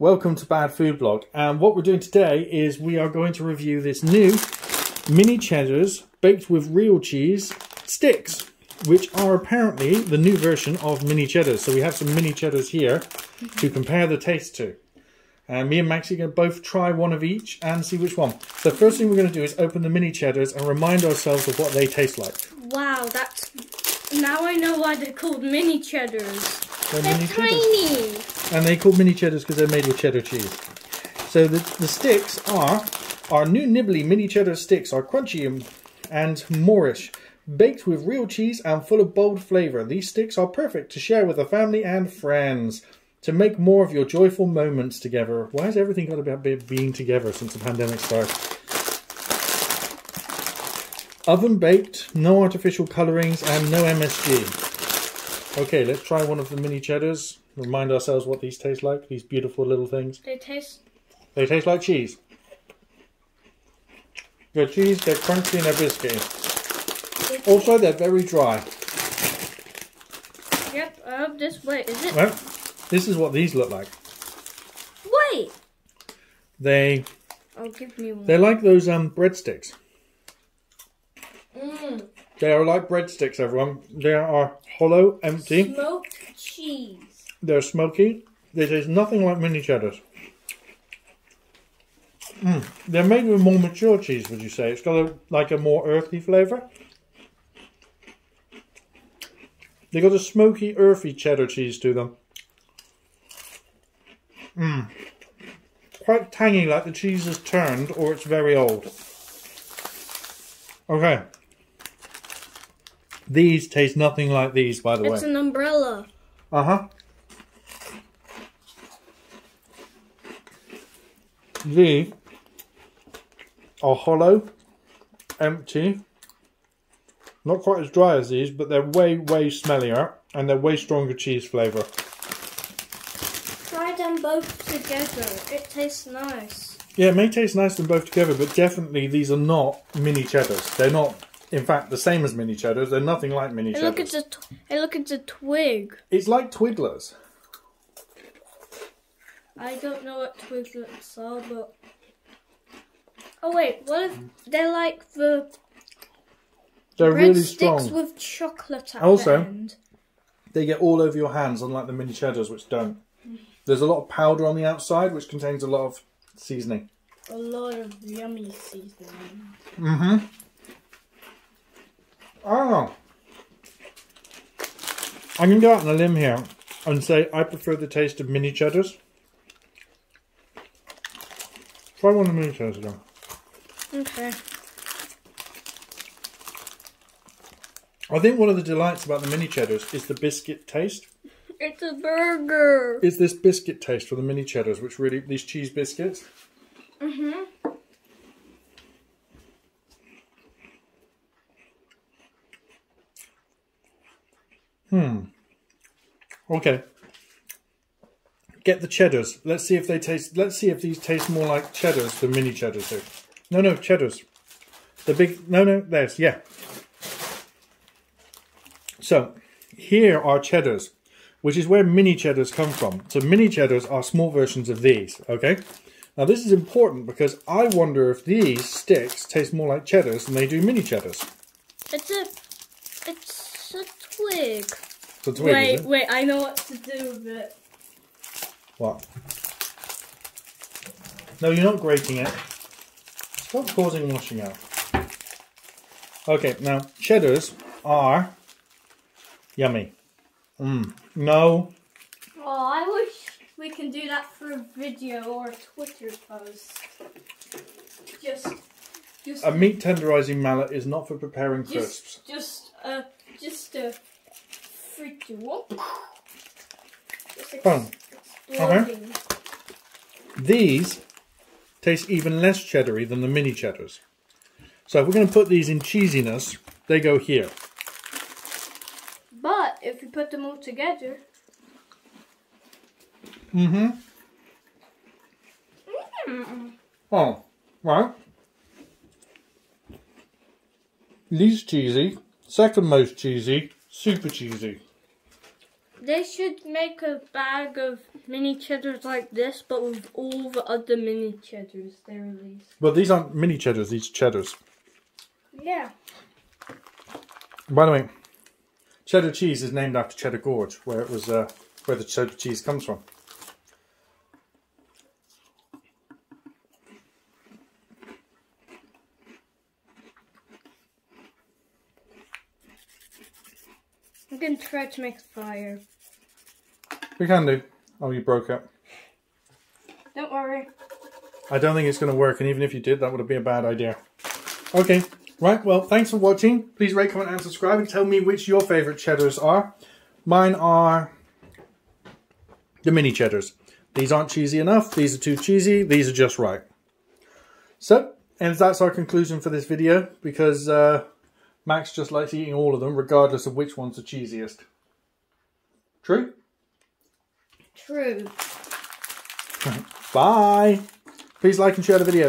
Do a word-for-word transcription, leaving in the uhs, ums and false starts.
Welcome to Bad Food Blog, and what we're doing today is we are going to review this new Mini Cheddars baked with real cheese sticks, which are apparently the new version of Mini Cheddars. So we have some Mini Cheddars here to compare the taste to. And me and Maxie are going to both try one of each and see which one. So first thing we're going to do is open the Mini Cheddars and remind ourselves of what they taste like. Wow, that's... Now I know why they're called Mini Cheddars. They're, they're mini tiny. Cheddars. And they're called Mini Cheddars because they're made with cheddar cheese. So the, the sticks are... Our new nibbly Mini Cheddar sticks are crunchy and, and moorish. Baked with real cheese and full of bold flavour, these sticks are perfect to share with the family and friends. To make more of your joyful moments together. Why has everything got about being together since the pandemic started? Oven baked, no artificial colourings and no M S G. Okay, let's try one of the Mini Cheddars. Remind ourselves what these taste like, these beautiful little things. They taste... They taste like cheese. They're cheese, they're crunchy and they're biscuity. Also, they're very dry. Yep, up uh, this way, is it? Well, this is what these look like. Wait. They. Oh, give me one. They're like those um breadsticks. Mm. They are like breadsticks, everyone. They are hollow, empty. Smoked cheese. They're smoky. They taste nothing like Mini Cheddars. Mm. They're made with more mature cheese, would you say? It's got a, like a more earthy flavour. They got a smoky, earthy cheddar cheese to them. Mmm. Quite tangy, like the cheese has turned or it's very old. Okay. These taste nothing like these, by the way. It's an umbrella. Uh-huh. These are hollow, empty. Not quite as dry as these, but they're way, way smellier. And they're way stronger cheese flavour. Them both together, it tastes nice. Yeah, it may taste nice them both together, but definitely these are not Mini Cheddars. They're not, in fact, the same as Mini Cheddars. They're nothing like Mini Cheddars. Look, it's a tw and look, it's a twig. It's like Twiglers. I don't know what Twiglets are, but oh wait, what if they're like the they're bread really strong sticks with chocolate at also, the end? They get all over your hands, unlike the Mini Cheddars, which don't. There's a lot of powder on the outside, which contains a lot of seasoning. A lot of yummy seasoning. Mm-hmm. Oh. I'm going to go out on a limb here and say I prefer the taste of Mini Cheddars. Try one of the Mini Cheddars again. Okay. I think one of the delights about the Mini Cheddars is the biscuit taste. It's a burger. It's this biscuit taste for the Mini Cheddars, which really, these cheese biscuits. Mm-hmm. Hmm. Okay. Get the cheddars. Let's see if they taste, let's see if these taste more like cheddars than Mini Cheddars do. No, no, cheddars. The big, no, no, there's, yeah. So, here are cheddars, which is where Mini Cheddars come from. So Mini Cheddars are small versions of these, okay? Now this is important because I wonder if these sticks taste more like cheddars than they do Mini Cheddars. It's a... it's a twig. It's a twig, Wait, wait, I know what to do with it. What? No, you're not grating it. Stop causing washing out. Okay, now cheddars are yummy. Mm. No. Oh, I wish we can do that for a video or a Twitter post. Just, just a meat tenderizing mallet is not for preparing crisps. Just, just, uh, just to freak you up. Boom. Okay. These taste even less cheddary than the Mini Cheddars. So if we're going to put these in cheesiness, they go here. But if you put them all together, mm-hmm. Mm. Oh, well, least cheesy, second most cheesy, super cheesy. They should make a bag of mini cheddars like this, but with all the other mini cheddars they release. Well, these aren't mini cheddars, these cheddars. Yeah. By the way, cheddar cheese is named after Cheddar Gorge, where it was, uh, where the cheddar cheese comes from. I'm going to try to make a fire. We can do. Oh, you broke it. Don't worry. I don't think it's going to work, and even if you did, that would be a bad idea. Okay, right, well, thanks for watching. Please rate, comment, and subscribe, and tell me which your favourite cheddars are. Mine are the mini cheddars. These aren't cheesy enough. These are too cheesy. These are just right. So, and that's our conclusion for this video, because... Uh, Max just likes eating all of them, regardless of which one's the cheesiest. True? True. Bye. Please like and share the video.